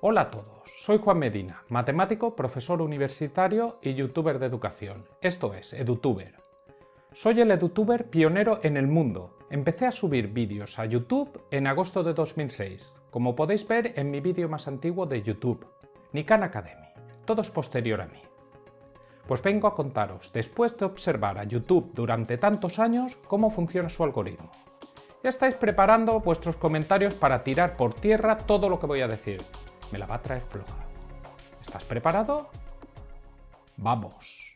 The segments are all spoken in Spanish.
Hola a todos, soy Juan Medina, matemático, profesor universitario y youtuber de educación. Esto es EduTuber. Soy el EduTuber pionero en el mundo. Empecé a subir vídeos a YouTube en agosto de 2006, como podéis ver en mi vídeo más antiguo de YouTube, Nikan Academy, todo es posterior a mí. Pues vengo a contaros, después de observar a YouTube durante tantos años, cómo funciona su algoritmo. Ya estáis preparando vuestros comentarios para tirar por tierra todo lo que voy a decir. Me la va a traer floja. ¿Estás preparado? ¡Vamos!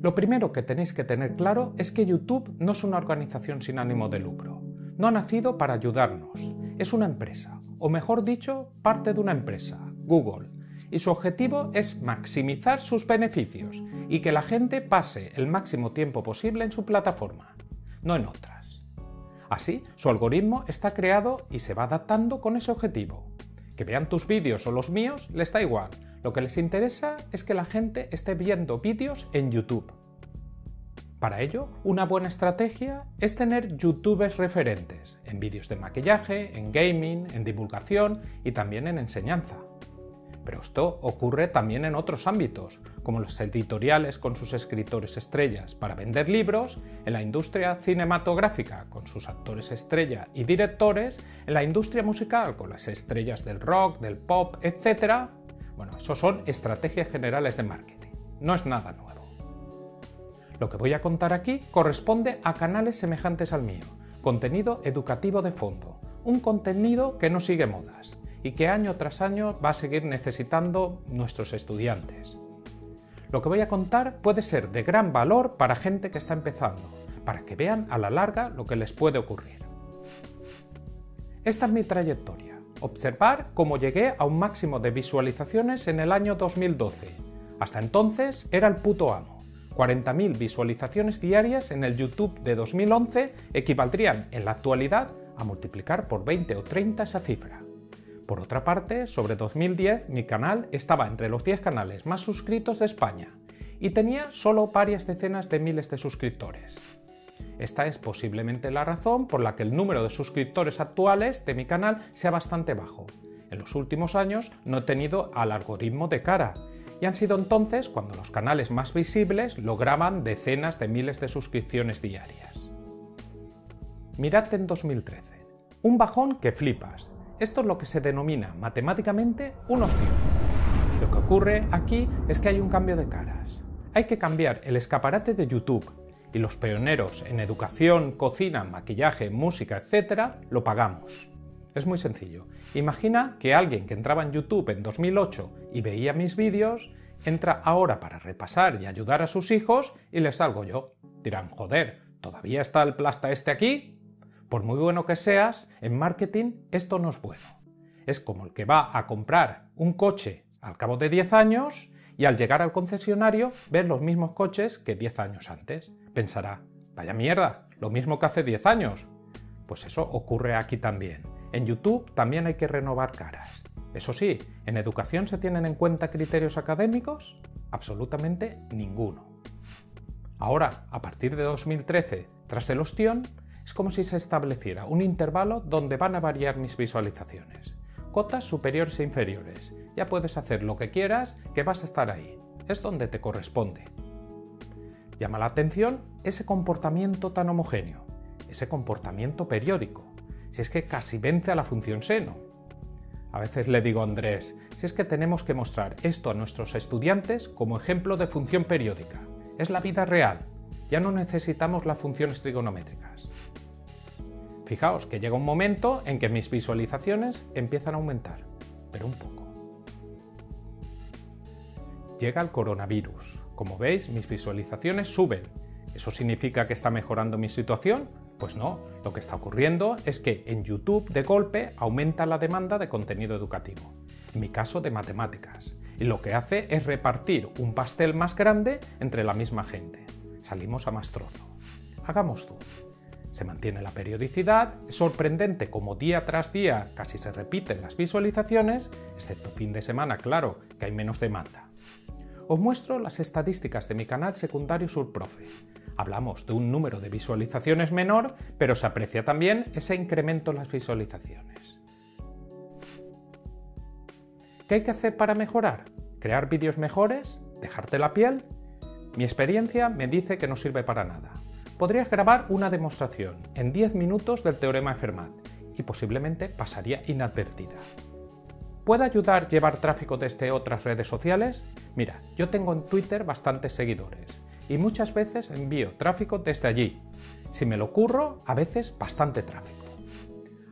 Lo primero que tenéis que tener claro es que YouTube no es una organización sin ánimo de lucro. No ha nacido para ayudarnos. Es una empresa, o mejor dicho, parte de una empresa, Google, y su objetivo es maximizar sus beneficios y que la gente pase el máximo tiempo posible en su plataforma, no en otras. Así, su algoritmo está creado y se va adaptando con ese objetivo. Que vean tus vídeos o los míos les da igual. Lo que les interesa es que la gente esté viendo vídeos en YouTube. Para ello, una buena estrategia es tener youtubers referentes en vídeos de maquillaje, en gaming, en divulgación y también en enseñanza. Pero esto ocurre también en otros ámbitos, como los editoriales con sus escritores estrellas para vender libros, en la industria cinematográfica con sus actores estrella y directores, en la industria musical con las estrellas del rock, del pop, etc. Bueno, eso son estrategias generales de marketing, no es nada nuevo. Lo que voy a contar aquí corresponde a canales semejantes al mío, contenido educativo de fondo, un contenido que no sigue modas y que año tras año va a seguir necesitando nuestros estudiantes. Lo que voy a contar puede ser de gran valor para gente que está empezando, para que vean a la larga lo que les puede ocurrir. Esta es mi trayectoria. Observar cómo llegué a un máximo de visualizaciones en el año 2012. Hasta entonces era el puto amo. 40.000 visualizaciones diarias en el YouTube de 2011 equivaldrían en la actualidad a multiplicar por 20 o 30 esa cifra. Por otra parte, sobre 2010 mi canal estaba entre los 10 canales más suscritos de España y tenía solo varias decenas de miles de suscriptores. Esta es posiblemente la razón por la que el número de suscriptores actuales de mi canal sea bastante bajo. En los últimos años no he tenido al algoritmo de cara, y han sido entonces cuando los canales más visibles lograban decenas de miles de suscripciones diarias. Mirad en 2013. Un bajón que flipas. Esto es lo que se denomina matemáticamente un ostión. Lo que ocurre aquí es que hay un cambio de caras. Hay que cambiar el escaparate de YouTube, y los pioneros en educación, cocina, maquillaje, música, etc. lo pagamos. Es muy sencillo. Imagina que alguien que entraba en YouTube en 2008 y veía mis vídeos, entra ahora para repasar y ayudar a sus hijos y les salgo yo. Dirán, joder, ¿todavía está el plasta este aquí? Por muy bueno que seas, en marketing esto no es bueno. Es como el que va a comprar un coche al cabo de 10 años y al llegar al concesionario ver los mismos coches que 10 años antes. Pensará, vaya mierda, lo mismo que hace 10 años. Pues eso ocurre aquí también. En YouTube también hay que renovar caras. Eso sí, ¿en educación se tienen en cuenta criterios académicos? Absolutamente ninguno. Ahora, a partir de 2013, tras el ostión, es como si se estableciera un intervalo donde van a variar mis visualizaciones. Cotas superiores e inferiores. Ya puedes hacer lo que quieras, que vas a estar ahí. Es donde te corresponde. Llama la atención ese comportamiento tan homogéneo, ese comportamiento periódico, si es que casi vence a la función seno. A veces le digo a Andrés, si es que tenemos que mostrar esto a nuestros estudiantes como ejemplo de función periódica. Es la vida real, ya no necesitamos las funciones trigonométricas. Fijaos que llega un momento en que mis visualizaciones empiezan a aumentar, pero un poco. Llega el coronavirus. Como veis, mis visualizaciones suben. ¿Eso significa que está mejorando mi situación? Pues no. Lo que está ocurriendo es que en YouTube, de golpe, aumenta la demanda de contenido educativo. En mi caso, de matemáticas. Y lo que hace es repartir un pastel más grande entre la misma gente. Salimos a más trozo. Hagamos zoom. Se mantiene la periodicidad. Es sorprendente como día tras día casi se repiten las visualizaciones, excepto fin de semana, claro, que hay menos demanda. os muestro las estadísticas de mi canal secundario SurProfe. Hablamos de un número de visualizaciones menor, pero se aprecia también ese incremento en las visualizaciones. ¿Qué hay que hacer para mejorar? ¿Crear vídeos mejores? ¿Dejarte la piel? Mi experiencia me dice que no sirve para nada. Podrías grabar una demostración en 10 minutos del teorema de Fermat y posiblemente pasaría inadvertida. ¿Puede ayudar llevar tráfico desde otras redes sociales? Mira, yo tengo en Twitter bastantes seguidores y muchas veces envío tráfico desde allí. Si me lo curro, a veces bastante tráfico.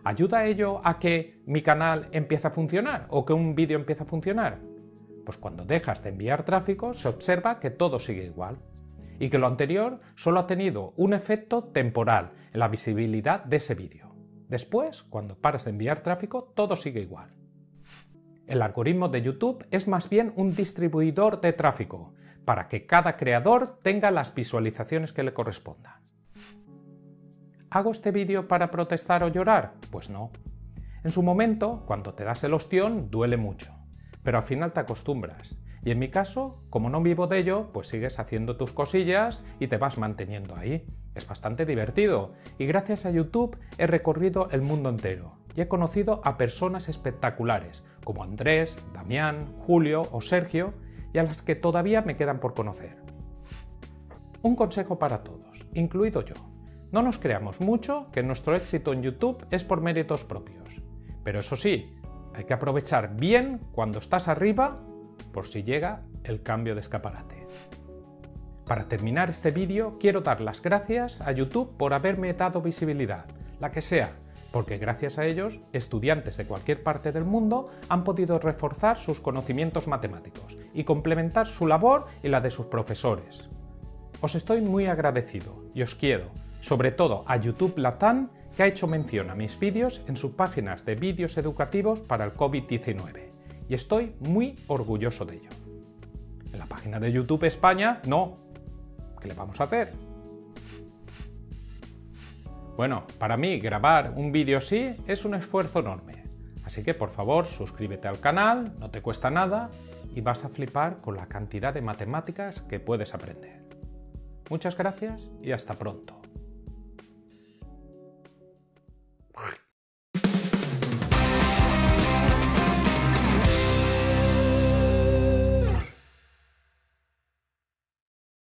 ¿Ayuda ello a que mi canal empiece a funcionar o que un vídeo empiece a funcionar? Pues cuando dejas de enviar tráfico se observa que todo sigue igual y que lo anterior solo ha tenido un efecto temporal en la visibilidad de ese vídeo. Después, cuando paras de enviar tráfico, todo sigue igual. El algoritmo de YouTube es más bien un distribuidor de tráfico, para que cada creador tenga las visualizaciones que le correspondan. ¿Hago este vídeo para protestar o llorar? Pues no. En su momento, cuando te das el ostión, duele mucho, pero al final te acostumbras. Y en mi caso, como no vivo de ello, pues sigues haciendo tus cosillas y te vas manteniendo ahí. Es bastante divertido, y gracias a YouTube he recorrido el mundo entero y he conocido a personas espectaculares como Andrés, Damián, Julio o Sergio, y a las que todavía me quedan por conocer. Un consejo para todos, incluido yo. No nos creamos mucho que nuestro éxito en YouTube es por méritos propios. Pero eso sí, hay que aprovechar bien cuando estás arriba por si llega el cambio de escaparate. Para terminar este vídeo, quiero dar las gracias a YouTube por haberme dado visibilidad, la que sea, porque gracias a ellos, estudiantes de cualquier parte del mundo han podido reforzar sus conocimientos matemáticos y complementar su labor y la de sus profesores. Os estoy muy agradecido y os quiero, sobre todo a YouTube Latán, que ha hecho mención a mis vídeos en sus páginas de vídeos educativos para el COVID-19, y estoy muy orgulloso de ello. En la página de YouTube España, no. ¿Qué le vamos a hacer? Bueno, para mí grabar un vídeo así es un esfuerzo enorme, así que por favor suscríbete al canal, no te cuesta nada y vas a flipar con la cantidad de matemáticas que puedes aprender. Muchas gracias y hasta pronto.